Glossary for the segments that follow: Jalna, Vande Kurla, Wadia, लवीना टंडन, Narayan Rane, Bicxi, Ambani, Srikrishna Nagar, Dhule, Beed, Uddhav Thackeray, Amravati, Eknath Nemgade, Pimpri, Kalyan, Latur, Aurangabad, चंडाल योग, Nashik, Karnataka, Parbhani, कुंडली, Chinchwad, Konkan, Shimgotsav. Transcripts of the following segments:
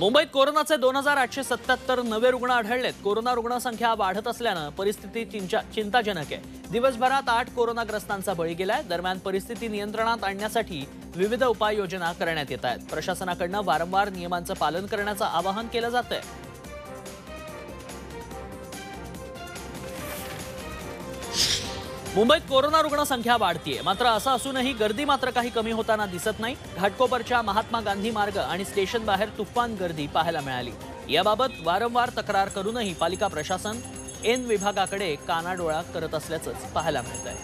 मुंबईत कोरोनाचे 2877 नवे रुग्ण आढळलेत। कोरोना रुग्णसंख्या वाढत असल्याने परिस्थिती चिंताजनक आहे। दिवसभरात 8 कोरोनाग्रस्तांचा बळी गेलाय। दरम्यान परिस्थिती नियंत्रणात आणण्यासाठी विविध उपाययोजना करण्यात येत आहेत। प्रशासनाकडून वारंवार नियमांचं पालन करण्याचं आवाहन केलं जातंय। मुंबईत कोरोना रुग्णसंख्या वाढती आहे, मात्र असं असूनही गर्दी मात्र काही कमी होताना दिसत नाही। घाटकोपरच्या महात्मा गांधी मार्ग आणि स्टेशन बाहेर तुफान गर्दी पाहायला मिळाली। याबाबत वारंवार तक्रार करूनही पालिका प्रशासन एन विभागाकडे कानाडोळा करत असल्याचं पाहायला मिळतंय।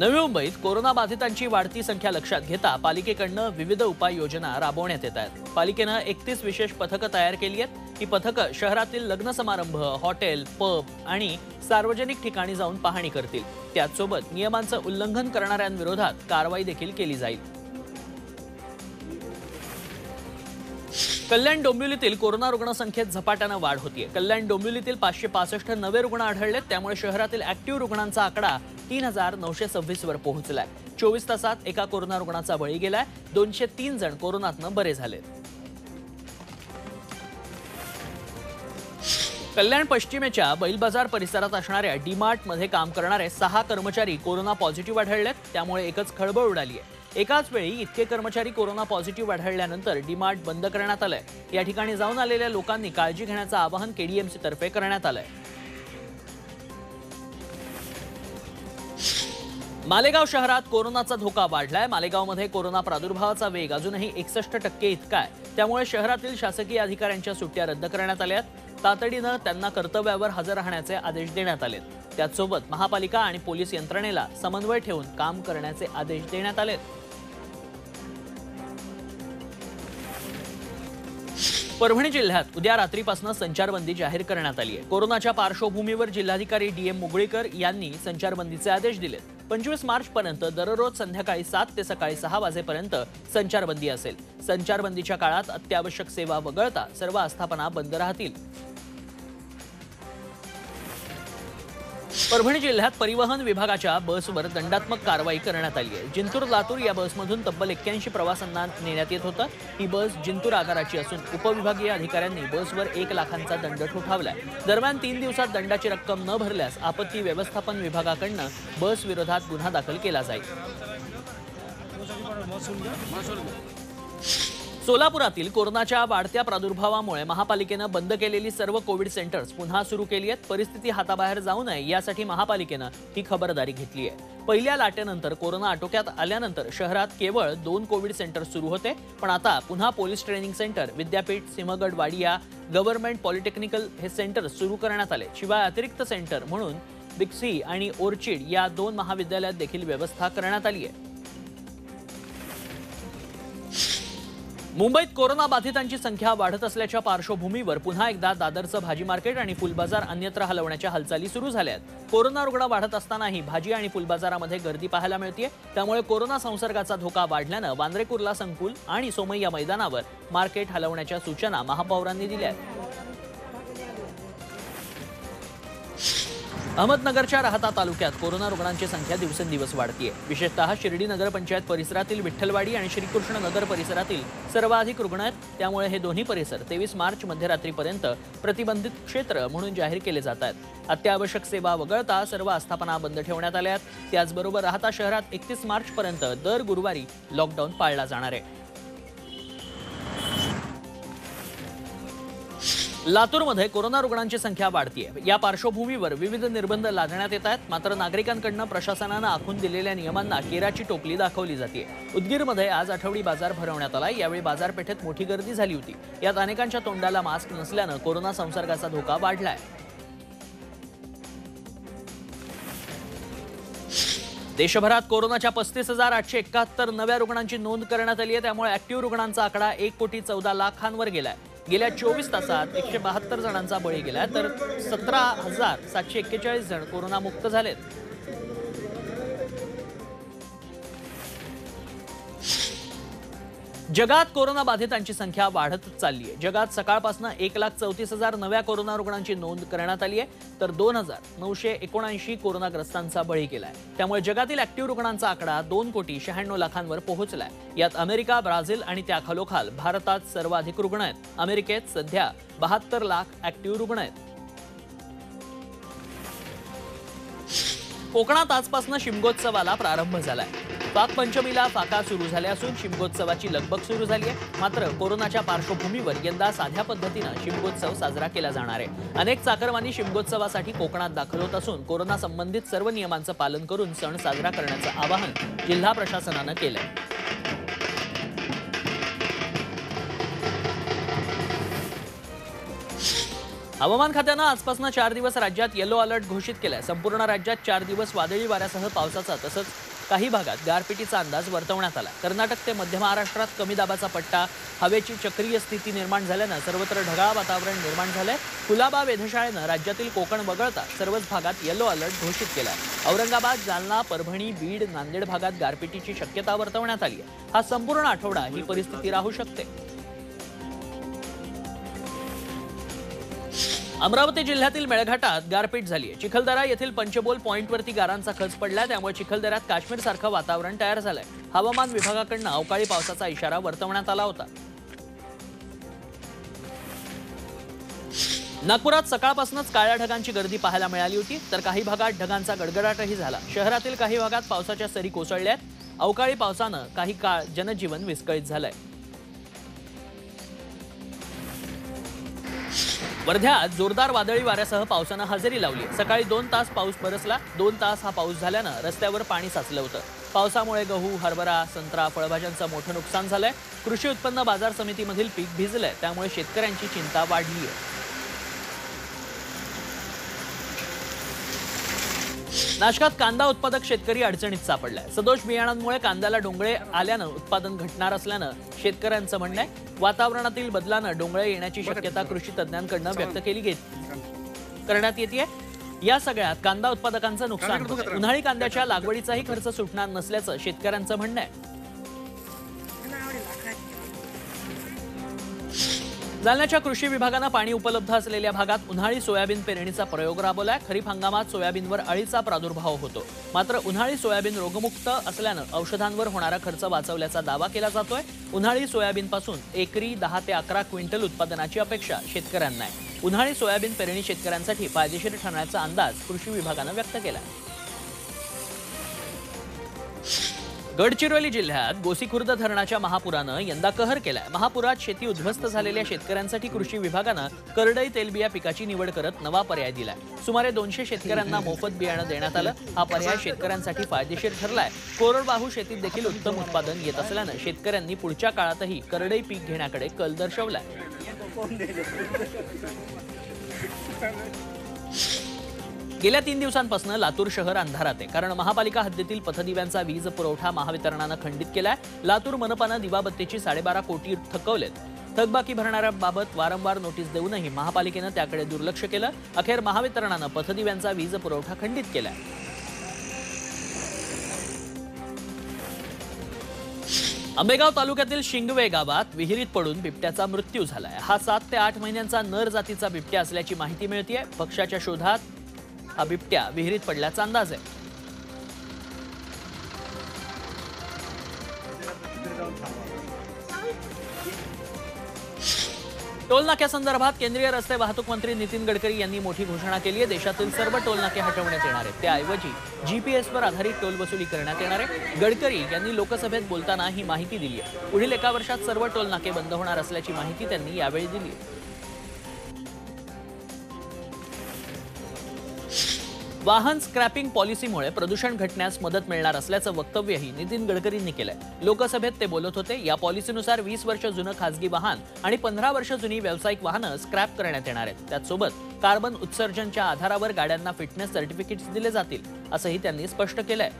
नवी मुंबईत कोरोना बाधितांची वाढती संख्या लक्षात घेता पालिकेकडून विविध उपाययोजना राबवण्यात येत आहेत। पालिकेने 31 विशेष पथक तयार केली आहेत। ही पथक शहरातील लग्न समारंभ, हॉटेल, पब आणि सार्वजनिक ठिकाणी जाऊन पाहणी करतील। त्यासोबत नियमांचे उल्लंघन करणाऱ्यांविरोधात कारवाई देखील केली जाईल। कल्याण डोंबिवलीतील कोरोना रुग्णसंख्येत झपाट्याने वाढ होती आहे। कल्याण डोंबिवलीतील 565 नवे रुग्ण आढळले, त्यामुळे शहरातील ऍक्टिव्ह रुग्णांचा आकडा 3926 वर पोहोचलाय। 24 तासात एका कोरोना रुग्णाचा बळी गेलाय। 203 जण कोरोनातून बरे झालेत। कल्याण पश्चिमेच्या बैल बाजार परिसरात असणाऱ्या डी-मार्ट मध्ये काम करणारे 6 कर्मचारी कोरोना पॉझिटिव्ह आढळलेत, त्यामुळे एकच खळबळ उडाली आहे। एकाच वेळी इतके कर्मचारी कोरोना पॉझिटिव्ह आढळल्यानंतर डी-मार्ट बंद करण्यात आले। या ठिकाणी जाऊन आलेल्या लोकांनी काळजी घेण्याचं आवाहन केडीएमसी तर्फे करण्यात आले। मालेगाव शहरात कोरोनाचा धोका वाढलाय। मालेगावमध्ये कोरोना प्रादुर्भावाचा वेग अजूनही 61% इतका आहे, त्यामुळे शहरातील शासकीय अधिकाऱ्यांच्या सुट्ट्या रद्द करण्यात आल्या आहेत। तातडीने त्यांना कर्तव्यावर हजर राहण्याचे आदेश देण्यात आलेत। त्यासोबत महापालिका आणि पोलीस यंत्रणेला समन्वय ठेवून काम करण्याचे आदेश देण्यात आलेत। परभणी जिल्ह्यात उद्या रात्रीपासून संचारबंदी जाहीर करण्यात आली आहे। कोरोनाच्या पार्श्वभूमीवर जिल्हाधिकारी डी.एम. मुगळीकर यांनी संचारबंदीचे आदेश दिलेत। 25 मार्च पर्यंत दररोज संध्याकाळी 7 ते सकाळी 6 वाजेपर्यंत संचारबंदी असेल। संचारबंदीच्या काळात अत्यावश्यक सेवा वगळता सर्व आस्थापना बंद राहतील। परभणी जिल्ह्यात परिवहन विभागाच्या बसवर दंडात्मक कारवाई करण्यात आली आहे। जिंतूर लातूर या बसमधून तब्बल 81 प्रवाशांना नेण्यात येत होतं। ही बस जिंतूर आगाराची असून उपविभागीय अधिकाऱ्यांनी बसवर 1 लाखांचा दंड ठोठावला आहे। दरम्यान 3 दिवसात दंडाची रक्कम न भरल्यास आपत्ती व्यवस्थापन विभागाकडून बस विरोधात गुन्हा दाखल केला जाईल। सोलापुरातील कोरोनाच्या वाढत्या प्रादुर्भावामुळे महापालिकेने बंद केलेली सर्व कोविड सेंटर्स पुन्हा सुरू केली आहेत। परिस्थिती हाताबाहेर जाऊ नये यासाठी महापालिकेने ही खबरदारी घेतली आहे। पहिल्या लाटेनंतर कोरोना आटोक्यात आल्यानंतर शहरात केवळ 2 कोविड सेंटर सुरू होते, पण आता पुन्हा पोलीस ट्रेनिंग सेंटर, विद्यापीठ, सिमगड, वाडिया, गव्हर्नमेंट पॉलिटेक्निकल हे सेंटर सुरू करण्यात आले। शिवाय अतिरिक्त सेंटर म्हणून बिक्सी आणि ऑर्चिड या 2 महाविद्यालयात देखील व्यवस्था करण्यात आली आहे। मुंबईत कोरोना बाधितांची संख्या वाढत असल्याच्या पार्श्वभूमीवर पुन्हा एकदा दादरचं भाजी मार्केट आणि फुलबाजार अन्यत्र हलवण्याच्या हालचाली सुरू झाल्या आहेत। कोरोना रुग्ण वाढत असतानाही भाजी आणि फुलबाजारामध्ये गर्दी पाहायला मिळतेय, त्यामुळे कोरोना संसर्गाचा धोका वाढल्यानं वांद्रे कुर्ला संकुल आणि सोमय्या मैदानावर मार्केट हलवण्याच्या सूचना महापौरांनी दिल्या आहेत। अहमदनगरच्या राहता तालुक्यात कोरोना रुग्णांची संख्या दिवसेंदिवस वाढते आहे। विशेषतः शिर्डी नगरपंचायत परिसरातील विठ्ठलवाडी आणि श्रीकृष्ण नगर परिसरातील सर्वाधिक रुग्ण आहेत, त्यामुळे हे दोन्ही परिसर 23 मार्च मध्यरात्रीपर्यंत प्रतिबंधित क्षेत्र म्हणून जाहीर केले जात आहेत। अत्यावश्यक सेवा वगळता सर्व आस्थापना बंद ठेवण्यात आल्या आहेत। त्याचबरोबर राहता शहरात 31 मार्च पर्यंत दर गुरुवारी लॉकडाऊन पाळला जाणार आहे। लातूरमध्ये कोरोना रुग्णांची संख्या वाढती आहे। या पार्श्वभूमीवर विविध निर्बंध लादण्यात येत आहेत, मात्र नागरिकांकडून प्रशासनाने आखून दिलेल्या नियमांना केराची टोपली दाखवली जाते। उदगीरमध्ये आज आठवडी बाजार भरवण्यात आला। यावेळी बाजारपेठेत मोठी गर्दी झाली होती। यात अनेकांच्या तोंडाला मास्क नसल्यानं कोरोना संसर्गाचा धोका वाढला आहे। देशभरात कोरोनाच्या 35,871 नव्या रुग्णांची नोंद करण्यात आली आहे, त्यामुळे ऍक्टिव्ह रुग्णांचा आकडा 1,14 लाखांवर गेलाय। गेल्या 24 तासात 172 जणांचा बळी गेला, तर 17,741 जण कोरोनामुक्त झालेत। जगात कोरोना बाधितांची संख्या वाढतच चालली आहे। जगात सकाळपासून 1,34,000 नव्या कोरोना रुग्णांची नोंद करण्यात आली आहे, तर 2,979 कोरोनाग्रस्तांचा बळी गेलाय। त्यामुळे जगातील ऍक्टिव्ह रुग्णांचा आकडा 2,96,00,000 पोहोचलाय। यात अमेरिका, ब्राझील आणि त्याखालोखाल भारतात सर्वाधिक रुग्ण आहेत। अमेरिकेत सध्या 72,00,000 ऍक्टिव्ह रुग्ण आहेत। कोकणात आजपासून शिमगोत्सवाला प्रारंभ झालाय। पाकपंचमीला फाका सुरू झाले असून शिमगोत्सवाची लगबग सुरू झाली आहे। मात्र कोरोनाच्या पार्श्वभूमीवर यंदा साध्या पद्धतीने शिमगोत्सव साजरा केला जाणार आहे। अनेक चाकरमानी शिमगोत्सवासाठी कोकणात दाखल होत असून कोरोना संबंधित सर्व नियमांचं पालन करून सण साजरा करण्याचं आवाहन जिल्हा प्रशासनाने केलं आहे। हवामान खात्याने आजपासून 4 दिवस राज्यात येलो अलर्ट घोषित केलाय। संपूर्ण राज्यात 4 दिवस वादळी वाऱ्यासह पावसाचा तसंच काही भागात गारपिटीचा अंदाज वर्तवण्यात आला। कर्नाटक ते मध्य महाराष्ट्रात कमी दाबाचा पट्टा, हवेची चक्रीय स्थिती निर्माण झाल्याने सर्वत्र ढगाळ वातावरण निर्माण झाले। कुलाबा वेधशाळेने राज्यातील कोकण वगळता सर्वच भागात येलो अलर्ट घोषित केला आहे। औरंगाबाद, जालना, परभणी, बीड, नांदेड भागात गारपिटीची शक्यता वर्तवण्यात आली आहे। हा संपूर्ण आठवडा ही परिस्थिती राहू शकते। अमरावती जिल्ह्यातील मेळघाटात गारपीट झाली आहे। चिखलदरा येथील पंचबोल पॉइंटवरती गारांचा खच पडला, त्यामुळे चिखलदऱ्यात काश्मीरसारखं वातावरण तयार झालंय। हवामान विभागाकडून अवकाळी पावसाचा इशारा वर्तवण्यात आला होता। नागपुरात सकाळपासूनच काळ्या ढगांची गर्दी पाहायला मिळाली होती, तर काही भागात ढगांचा गडगडाटही झाला। शहरातील काही भागात पावसाच्या सरी कोसळल्या आहेत। अवकाळी पावसाने काही काळ जनजीवन विस्कळीत झालंय। वर्ध्यात जोरदार वादळी वाऱ्यासह पावसाने हजेरी लावली। सकाळी 2 तास पाऊस बरसला। 2 तास हा पाऊस झाल्याने रस्त्यावर पाणी साचलं होतं। पावसामुळे गहू, हरभरा, संत्रा, फळभाज्यांचं मोठं नुकसान झालंय। कृषी उत्पन्न बाजार समितीमधील पीक भिजलंय, त्यामुळे शेतकऱ्यांची चिंता वाढली आहे। नाशिकात कांदा उत्पादक शेतकरी अडचणीत सापडलाय। सदोष बियाणांमुळे कांद्याला डोंगळे आल्याने उत्पादन घटणार असल्याने शेतकऱ्यांचं म्हणणं आहे। वातावरणातील बदलाने डोंगळे येण्याची शक्यता कृषी तज्ञांकडून व्यक्त केली करण्यात येते। या सगळ्यात कांदा उत्पादकांचं नुकसान होतं। उन्हाळी कांद्याच्या लागवडीचाही खर्च सुटणार नसल्याचं शेतकऱ्यांचं म्हणणं आहे। जालन्याच्या कृषी विभागाने पाणी उपलब्ध असलेल्या भागात उन्हाळी सोयाबीन पेरणीचा प्रयोग राबवलाय। खरीप हंगामात सोयाबीनवर अळीचा प्रादुर्भाव होतो, मात्र उन्हाळी सोयाबीन रोगमुक्त असल्याने औषधांवर होणारा खर्च वाचवल्याचा दावा केला जातोय। उन्हाळी सोयाबीनपासून एकरी 10 ते 11 क्विंटल उत्पादनाची अपेक्षा शेतकऱ्यांना आहे। उन्हाळी सोयाबीन पेरणी शेतकऱ्यांसाठी फायदेशीर ठरण्याचा अंदाज कृषी विभागाने व्यक्त केला आहे। गडचिरोली जिल्ह्यात गोसीखुर्द धरणाच्या महापुराने यंदा कहर केलाय। महापुरात शेती उद्ध्वस्त झालेल्या शेतकऱ्यांसाठी कृषी विभागाने करडई तेलबिया पिकाची निवड करत नवा पर्याय दिलाय। सुमारे 200 शेतकऱ्यांना मोफत बियाणे देण्यात आलं। हा पर्याय शेतकऱ्यांसाठी फायदेशीर ठरलाय। कोरडवाहू शेतीत देखील उत्तम उत्पादन येत असल्याने शेतकऱ्यांनी पुढच्या काळातही करडई पीक घेण्याकडे कल दर्शवलाय। गेल्या 3 दिवसांपासून लातूर शहर अंधारात आहे, कारण महापालिका हद्दीतील पथदिव्यांचा वीज पुरवठा महावितरणाने खंडित केलाय। लातूर मनपाने दिवाबत्तीची 12.5 कोटी थकवलेत। थकबाकी भरणाऱ्यांबाबत वारंवार नोटीस देऊनही महापालिकेने त्याकडे दुर्लक्ष केलं। अखेर महावितरणाने पथदिव्यांचा वीज पुरवठा खंडित केलाय। आंबेगाव तालुक्यातील शिंगवे गावात विहिरीत पडून बिबट्याचा मृत्यू झालाय। हा 7 ते 8 महिन्यांचा नर जातीचा बिबट्या असल्याची माहिती मिळतेय। पक्षाच्या शोधात हा बिबट्या विहिरीत पडल्याचा अंदाज आहे। टोलनाक्यासंदर्भात केंद्रीय रस्ते वाहतूक मंत्री नितीन गडकरी यांनी मोठी घोषणा केली आहे। देशातील सर्व टोलनाके हटवण्यात येणार आहेत, त्याऐवजी जीपीएसवर आधारित टोल वसुली करण्यात येणार आहे। गडकरी यांनी लोकसभेत बोलताना ही माहिती दिली आहे। पुढील 1 वर्षात सर्व टोलनाके बंद होणार असल्याची माहिती त्यांनी यावेळी दिली आहे। वाहन स्क्रॅपिंग पॉलिसीमुळे प्रदूषण घटण्यास मदत मिळणार असल्याचं वक्तव्यही नितीन गडकरींनी केलंय। लोकसभेत ते बोलत होते। या पॉलिसीनुसार 20 वर्ष जुनं खासगी वाहन आणि 15 वर्ष जुनी व्यावसायिक वाहनं स्क्रॅप करण्यात येणार आहेत। त्यासोबत कार्बन उत्सर्जनच्या आधारावर गाड्यांना फिटनेस सर्टिफिकेट्स दिले जातील, असंही त्यांनी स्पष्ट केलंय।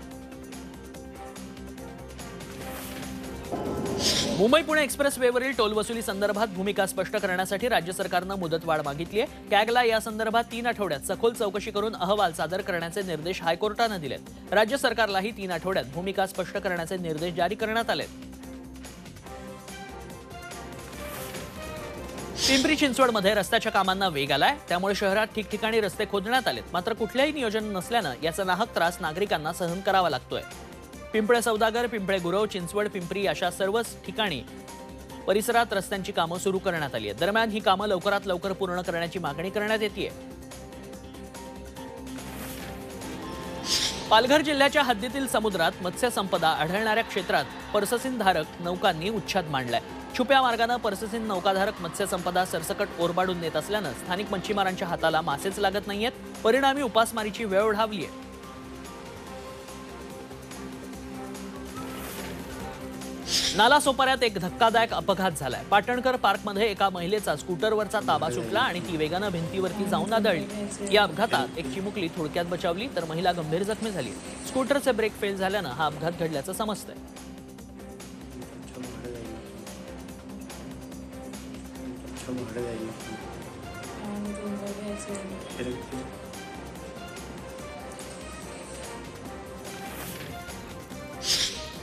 मुंबई पुणे एक्सप्रेसवेवरील टोल वसुली संदर्भात भूमिका स्पष्ट करण्यासाठी राज्य सरकारने मुदतवाढ मागितली आहे। कॅगला या संदर्भात 3 आठवड्यात सखोल चौकशी करून अहवाल सादर करण्याचे निर्देश हायकोर्टाने दिलेत। राज्य सरकारलाही 3 आठवड्यात भूमिका स्पष्ट करण्याचे निर्देश जारी करण्यात आलेत। पिंपरी चिंचवडमध्ये रस्त्याच्या कामांना वेग आलाय, त्यामुळे शहरात ठिकठिकाणी रस्ते खोदण्यात आलेत। मात्र कुठल्याही नियोजन नसल्याने याचा नाहक त्रास नागरिकांना सहन करावा लागतोय। पिंपळे सौदागर, पिंपळे गुरव, चिंचवड, पिंपरी अशा सर्वच ठिकाणी परिसरात रस्त्यांची कामे सुरू करण्यात आली आहेत। दरम्यान ही कामे लवकरात लवकर पूर्ण करण्याची मागणी करण्यात येते आहे। पालघर जिल्ह्याच्या हद्दीतील समुद्रात मत्स्यसंपदा आढळणाऱ्या क्षेत्रात पर्ससीनधारक नौकांनी उच्छाद मांडलाय। छुप्या मार्गाने पर्ससीन नौकाधारक मत्स्यसंपदा सरसकट ओरबाडून नेत असल्याने स्थानिक मच्छीमारांच्या हाताला मासेच लागत नाहीयेत, परिणामी उपासमारीची वेळ ओढावली आहे। नालासोपाऱ्यात एक धक्कादायक अपघात झालाय। पाटणकर पार्कमध्ये एका महिलेचा स्कूटरवरचा ताबा सुटला आणि ती वेगाने भिंतीवरती जाऊन आदळली। या अपघातात एक चिमुकली थोडक्यात बचावली तर महिला गंभीर जखमी झाली। स्कूटरचे ब्रेक फेल झाल्याने हा अपघात घडल्याचं समजतंय।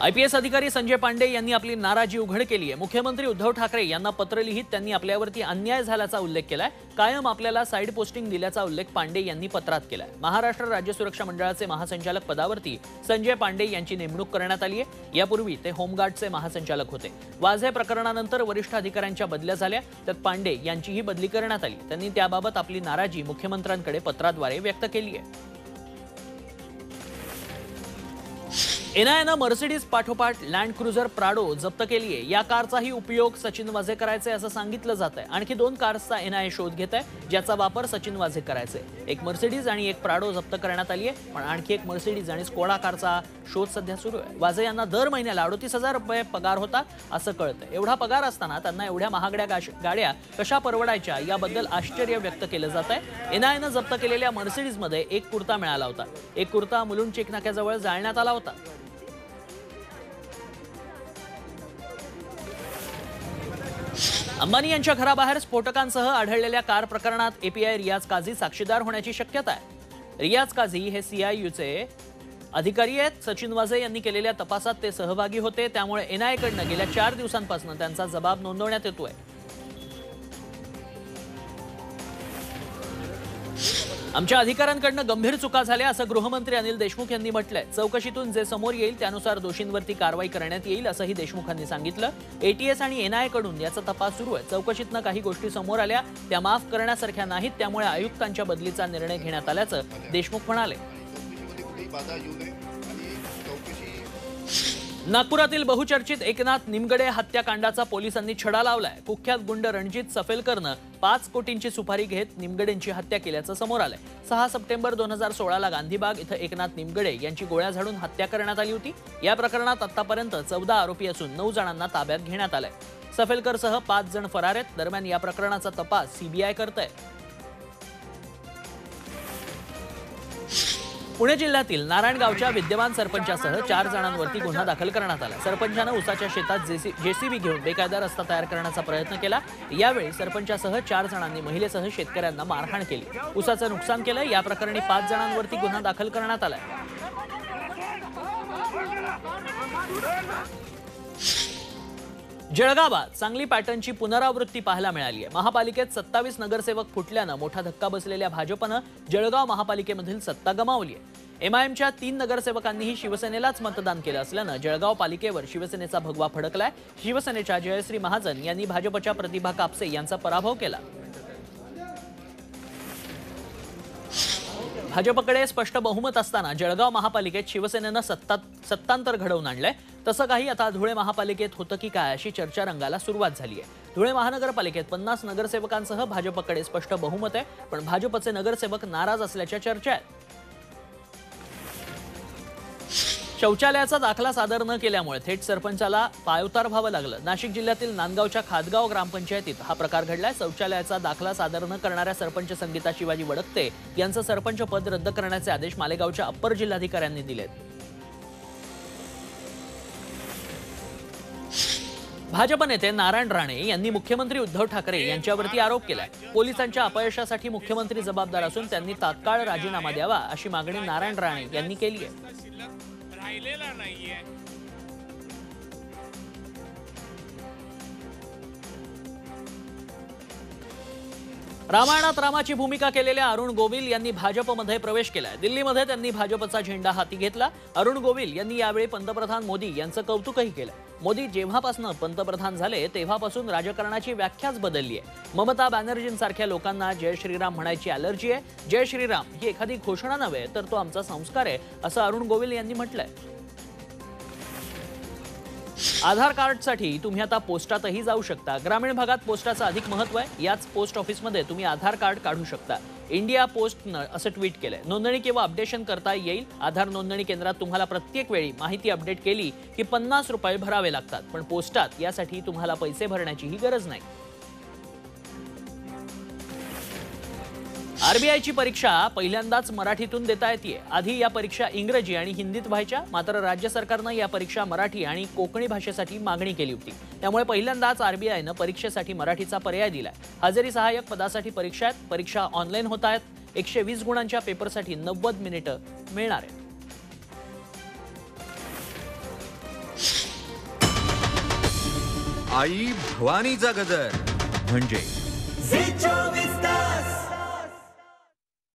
आईपीएस अधिकारी संजय पांडे यांनी आपली नाराजी उघड केली आहे। मुख्यमंत्री उद्धव ठाकरे यांना पत्र लिहित त्यांनी आपल्यावरती अन्याय झाल्याचा उल्लेख केलाय। कायम आपल्याला साइड पोस्टिंग दिल्याचा उल्लेख पांडे यांनी पत्रात केलाय। महाराष्ट्र राज्य सुरक्षा मंडळाचे महासंचालक पदावरती संजय पांडे यांची नेमणूक करण्यात आली आहे। यापूर्वी ते होमगार्डचे महासंचालक होते। वाझे प्रकरणानंतर वरिष्ठ अधिकाऱ्यांच्या बदल्या झाल्या, त्यात पांडे यांचीही बदली करण्यात आली। त्यांनी त्याबाबत आपली नाराजी मुख्यमंत्र्यांकडे पत्राद्वारे व्यक्त केली आहे। एनआयएने मर्सिडीज पाठोपाठ लँड क्रुझर प्राडो जप्त केली आहे। या कारचाही उपयोग सचिन वाझे करायचे असं सांगितलं जात आहे। आणखी दोन कार्सचा एनआयए शोध घेत आहे, ज्याचा वापर सचिन वाझे करायचे। एक मर्सिडीज आणि एक प्राडो जप्त करण्यात आली आहे, पण आणखी एक मर्सिडीज आणि स्कोडा कारचा शोध सध्या सुरू आहे। वाझे यांना दर महिन्याला 38,000 रुपये पगार होता असं कळतं। एवढा पगार असताना त्यांना एवढ्या महागड्या गाड्या कशा परवडायच्या याबद्दल आश्चर्य व्यक्त केलं जात आहे। एनआयएने जप्त केलेल्या मर्सिडीजमध्ये एक कुर्ता मिळाला होता। एक कुर्ता मुलुंड चेकनाक्याजवळ जाळण्यात आला होता। अंबानी यांच्या घराबाहेर स्फोटकांसह आढळलेल्या कार प्रकरणात एपीआय रियाज काझी साक्षीदार होण्याची शक्यता आहे। रियाज काझी हे सीआययूचे अधिकारी आहेत। सचिन वाझे यांनी केलेल्या तपासात ते सहभागी होते, त्यामुळे एनआयएकडनं गेल्या 4 दिवसांपासून त्यांचा जबाब नोंदवण्यात येतोय। आमच्या अधिकाऱ्यांकडनं गंभीर चुका झाल्या असं गृहमंत्री अनिल देशमुख यांनी म्हटलंय। चौकशीतून जे समोर येईल त्यानुसार दोषींवरती कारवाई करण्यात येईल असंही देशमुखांनी सांगितलं। एटीएस आणि एनआयएकडून याचा तपास सुरू आहे। चौकशीतनं काही गोष्टी समोर आल्या, त्या माफ करण्यासारख्या नाहीत, त्यामुळे आयुक्तांच्या बदलीचा निर्णय घेण्यात आल्याचं देशमुख म्हणाले। नागपुरातील बहुचर्चित एकनाथ निमगडे हत्याकांडाचा पोलिसांनी छडा लावलाय। कुख्यात गुंड रणजित सफेलकरनं 5 कोटींची सुपारी घेत निमगडेंची हत्या केल्याचं समोर आलंय। 6 सप्टेंबर 2016 गांधीबाग इथं एकनाथ निमगडे यांची गोळ्या झाडून हत्या करण्यात आली होती। या प्रकरणात आतापर्यंत 14 आरोपी असून 9 जणांना ताब्यात घेण्यात आलंय। सफेलकरसह 5 जण फरार आहेत। दरम्यान या प्रकरणाचा तपास सीबीआय करतंय। पुणे जिल्ह्यातील नारायणगावच्या विद्यमान सरपंचासह 4 जणांवरती गुन्हा दाखल करण्यात आला। सरपंचानं उसाच्या शेतात जेसीबी घेऊन बेकायदा रस्ता तयार करण्याचा प्रयत्न केला। यावेळी सरपंचासह 4 जणांनी महिलेसह शेतकऱ्यांना मारहाण केली, उसाचं नुकसान केलं। या प्रकरणी 5 जणांवरती गुन्हा दाखल करण्यात आला। जळगावात सांगली पॅटर्नची पुनरावृत्ती पाहायला मिळाली आहे। महापालिकेत 27 नगरसेवक फुटल्यानं मोठा धक्का बसलेल्या भाजपनं जळगाव महापालिकेमधील सत्ता गमावली आहे। एमआयएमच्या 3 नगरसेवकांनीही शिवसेनेलाच मतदान केलं असल्यानं जळगाव पालिकेवर शिवसेनेचा भगवा फडकलाय। शिवसेनेच्या जयश्री महाजन यांनी भाजपच्या प्रतिभा कापसे यांचा पराभव केला। भाजपकडे स्पष्ट बहुमत असताना जळगाव महापालिकेत शिवसेनेनं सत्तांतर घडवून आणलंय। तसं काही आता धुळे महापालिकेत होतं की काय अशी चर्चा रंगाला सुरुवात झाली आहे। धुळे महानगरपालिकेत 50 नगरसेवकांसह भाजपकडे स्पष्ट बहुमत आहे, पण भाजपचे नगरसेवक नाराज असल्याच्या चर्चा आहेत। शौचालयाचा दाखला सादर न केल्यामुळे थेट सरपंचाला पायउतार व्हावं लागलं। नाशिक जिल्ह्यातील नांदगावच्या खादगाव ग्रामपंचायतीत हा प्रकार घडलाय। शौचालयाचा दाखला सादर न करणाऱ्या सरपंच संगीता शिवाजी वडकते यांचं सरपंच पद रद्द करण्याचे आदेश मालेगावच्या अप्पर जिल्हाधिकाऱ्यांनी दिलेत। भाजप नेते नारायण राणे यांनी मुख्यमंत्री उद्धव ठाकरे यांच्यावरती आरोप केलाय। पोलिसांच्या अपयशासाठी मुख्यमंत्री जबाबदार असून त्यांनी तात्काळ राजीनामा द्यावा अशी मागणी नारायण राणे यांनी केली आहे। रामायणात रामाची भूमिका केलेल्या अरुण गोविल यांनी भाजपमध्ये प्रवेश केलाय। दिल्लीमध्ये त्यांनी भाजपचा झेंडा हाती घेतला। अरुण गोविल यांनी यावेळी पंतप्रधान मोदी यांचं कौतुकही केलं। मोदी जेव्हापासून पंतप्रधान झाले तेव्हापासून राजकारणाची व्याख्याच बदलली आहे। ममता बॅनर्जींसारख्या लोकांना जय श्रीराम म्हणायची अलर्जी आहे। जय श्रीराम ही एखादी घोषणा नव्हे तर तो आमचा संस्कार आहे असं अरुण गोविल यांनी म्हटलंय। आधार कार्डसाठी तुम्ही आता पोस्टातही जाऊ शकता। ग्रामीण भागात पोस्टाचं अधिक महत्त्व आहे। याच पोस्ट ऑफिसमध्ये तुम्ही आधार कार्ड काढू शकता। इंडिया पोस्टनं असं ट्वीट केलंय। नोंदणी किंवा अपडेशन करता येईल। आधार नोंदणी केंद्रात तुम्हाला प्रत्येक वेळी माहिती अपडेट केली की 50 रुपये भरावे लागतात, पण पोस्टात यासाठी तुम्हाला पैसे भरण्याचीही गरज नाही। आरबीआई ची परीक्षा पहिल्यांदाच मराठीतून देता येते। आधी या परीक्षा इंग्रजी आणि हिंदीत व्हायच्या, मात्र राज्य सरकारनं या परीक्षा मराठी आणि कोकणी भाषेसाठी मागणी केली होती। त्यामुळे पहिल्यांदाच आरबीआयनं परीक्षेसाठी मराठीचा पर्याय दिला। हजेरी सहाय्यक पदासाठी परीक्षा आहेत। परीक्षा ऑनलाईन होत आहेत। 120 गुणांच्या पेपरसाठी 90 मिनिटं मिळणार आहेत। आई भवानीचा गजर म्हणजे